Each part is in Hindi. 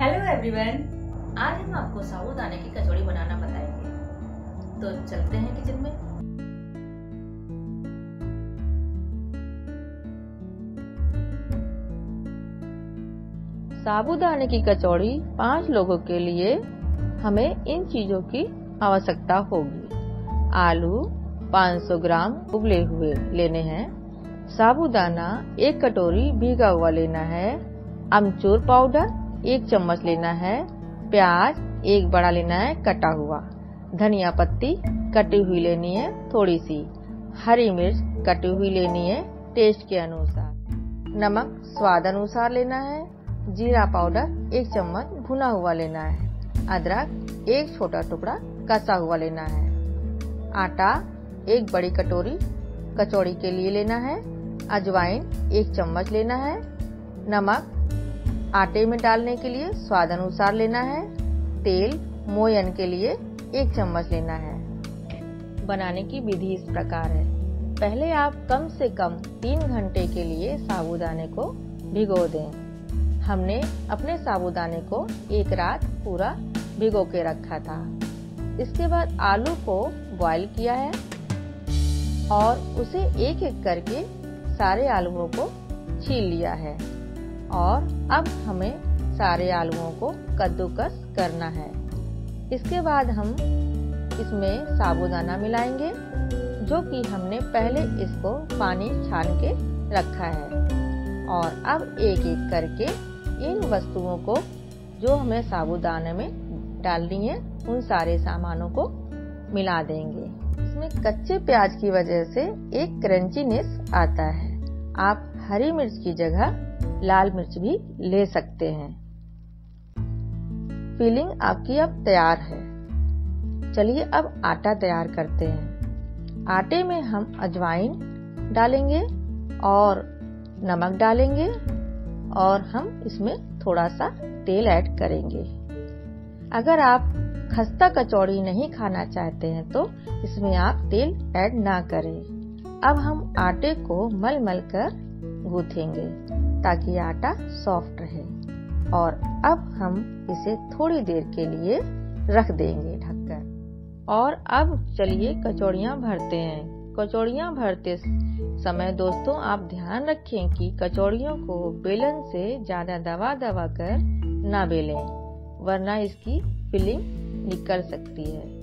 हेलो एवरीवन, आज हम आपको साबूदाना की कचौड़ी बनाना बताएंगे। तो चलते हैं किचन में। साबूदाना की कचौड़ी 5 लोगों के लिए हमें इन चीजों की आवश्यकता होगी। आलू 500 ग्राम उबले हुए लेने हैं। साबूदाना 1 कटोरी भीगा हुआ लेना है। अमचूर पाउडर 1 चम्मच लेना है। प्याज 1 बड़ा लेना है कटा हुआ। धनिया पत्ती कटी हुई लेनी है थोड़ी सी। हरी मिर्च कटी हुई लेनी है टेस्ट के अनुसार। नमक स्वाद अनुसार लेना है। जीरा पाउडर 1 चम्मच भुना हुआ लेना है। अदरक 1 छोटा टुकड़ा कसा हुआ लेना है। आटा 1 बड़ी कटोरी कचौड़ी के लिए लेना है। अजवाइन 1 चम्मच लेना है। नमक आटे में डालने के लिए स्वाद अनुसार लेना है। तेल मोयन के लिए 1 चम्मच लेना है। बनाने की विधि इस प्रकार है। पहले आप कम से कम 3 घंटे के लिए साबूदाने को भिगो दें। हमने अपने साबूदाने को एक रात पूरा भिगो के रखा था। इसके बाद आलू को बॉईल किया है और उसे एक एक करके सारे आलूओं को छील लिया है। और अब हमें सारे आलूओं को कद्दूकस करना है। इसके बाद हम इसमें साबूदाना मिलाएंगे, जो कि हमने पहले इसको पानी छान के रखा है। और अब एक एक करके इन वस्तुओं को जो हमें साबूदाने में डालनी है, उन सारे सामानों को मिला देंगे। इसमें कच्चे प्याज की वजह से एक क्रंचीनेस आता है। आप हरी मिर्च की जगह लाल मिर्च भी ले सकते हैं। फीलिंग आपकी अब तैयार है। चलिए अब आटा तैयार करते हैं। आटे में हम अजवाइन डालेंगे और नमक डालेंगे और हम इसमें थोड़ा सा तेल ऐड करेंगे। अगर आप खस्ता कचौड़ी नहीं खाना चाहते हैं तो इसमें आप तेल ऐड ना करें। अब हम आटे को मल मल कर गूंथेंगे ताकि आटा सॉफ्ट रहे। और अब हम इसे थोड़ी देर के लिए रख देंगे ढककर। और अब चलिए कचौड़ियाँ भरते हैं। कचौड़ियाँ भरते समय दोस्तों आप ध्यान रखें कि कचौड़ियों को बेलन से ज्यादा दबा दबा कर ना बेलें, वरना इसकी फिलिंग निकल सकती है।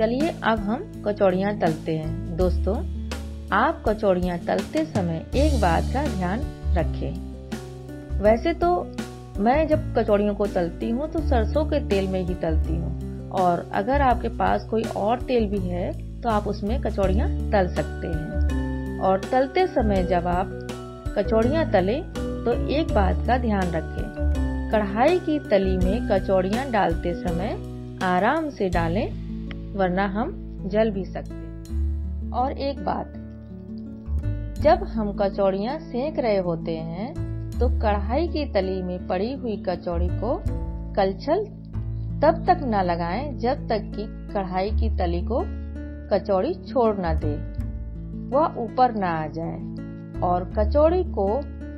चलिए अब हम कचौड़ियाँ तलते हैं। दोस्तों आप कचौड़ियाँ तलते समय एक बात का ध्यान रखें। वैसे तो मैं जब कचौड़ियों को तलती हूँ तो सरसों के तेल में ही तलती हूँ, और अगर आपके पास कोई और तेल भी है तो आप उसमें कचौड़ियाँ तल सकते हैं। और तलते समय जब आप कचौड़ियाँ तलें तो एक बात का ध्यान रखें, कढ़ाई की तली में कचौड़ियाँ डालते समय आराम से डालें, वरना हम जल भी सकते। और एक बात, जब हम कचौड़ियाँ सेक रहे होते हैं तो कढ़ाई की तली में पड़ी हुई कचौड़ी को कलछल तब तक न लगाएं जब तक कि कढ़ाई की तली को कचौड़ी छोड़ न दे, वह ऊपर न आ जाए। और कचौड़ी को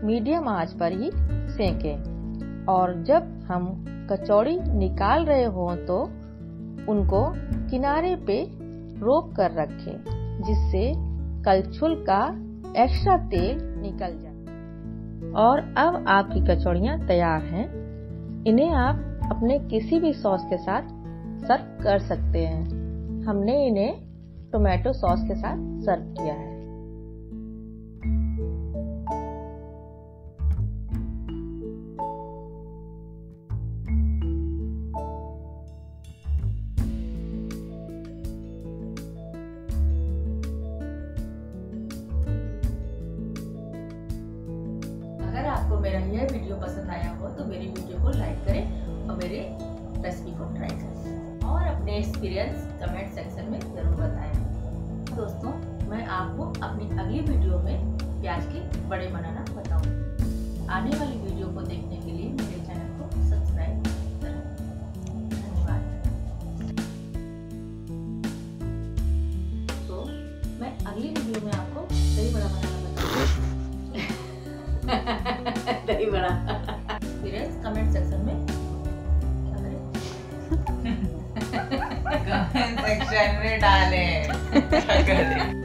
मीडियम आंच पर ही सेकें। और जब हम कचौड़ी निकाल रहे हों तो उनको किनारे पे रोक कर रखें, जिससे कलछुल का एक्स्ट्रा तेल निकल जाए। और अब आपकी कचौड़ियाँ तैयार हैं। इन्हें आप अपने किसी भी सॉस के साथ सर्व कर सकते हैं। हमने इन्हें टोमेटो सॉस के साथ सर्व किया है। अगर आपको मेरा यह वीडियो पसंद आया हो तो मेरी वीडियो को लाइक करें और मेरे रेसिपी को ट्राई करें। और अपने एक्सपीरियंस कमेंट सेक्शन में ज़रूर बताएं। दोस्तों, मैं आपको अपनी अगली वीडियो में प्याज के बड़े बनाना बताऊंगी। आने वाली वीडियो को देखने के लिए मेरे चैनल को सब्सक्राइब करें। धन्यवाद। तो मैं अगली वीडियो में आपको दही बड़ा बनाना बताऊंगी। Dahi bada experience comment section में कमेंट सेक्शन में डालें।